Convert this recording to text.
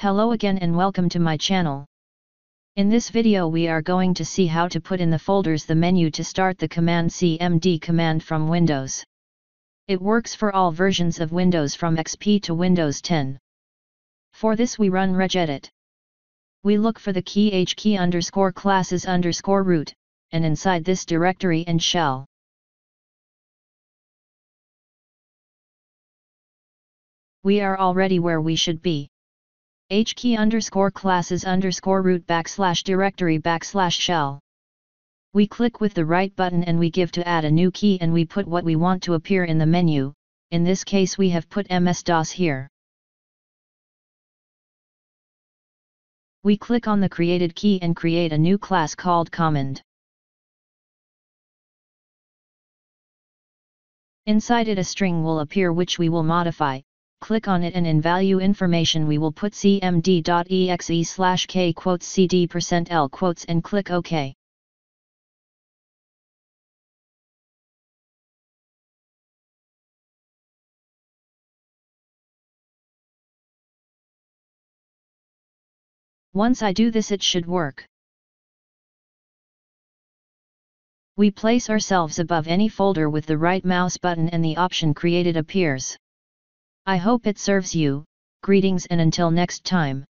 Hello again and welcome to my channel. In this video we are going to see how to put in the folders the menu to start the command cmd command from Windows. It works for all versions of Windows from XP to Windows 10. For this we run Regedit. We look for the key HKEY_CLASSES_ROOT, and inside this directory and shell. We are already where we should be. HKEY_CLASSES_ROOT \directory\shell. We click with the right button and we give to add a new key and we put what we want to appear in the menu. In this case we have put MS DOS here. We click on the created key and create a new class called Command. Inside it a string will appear which we will modify. Click on it and in value information we will put cmd.exe/k %cd %l and click OK. Once I do this it should work. We place ourselves above any folder with the right mouse button and the option created appears. I hope it serves you. Greetings and until next time.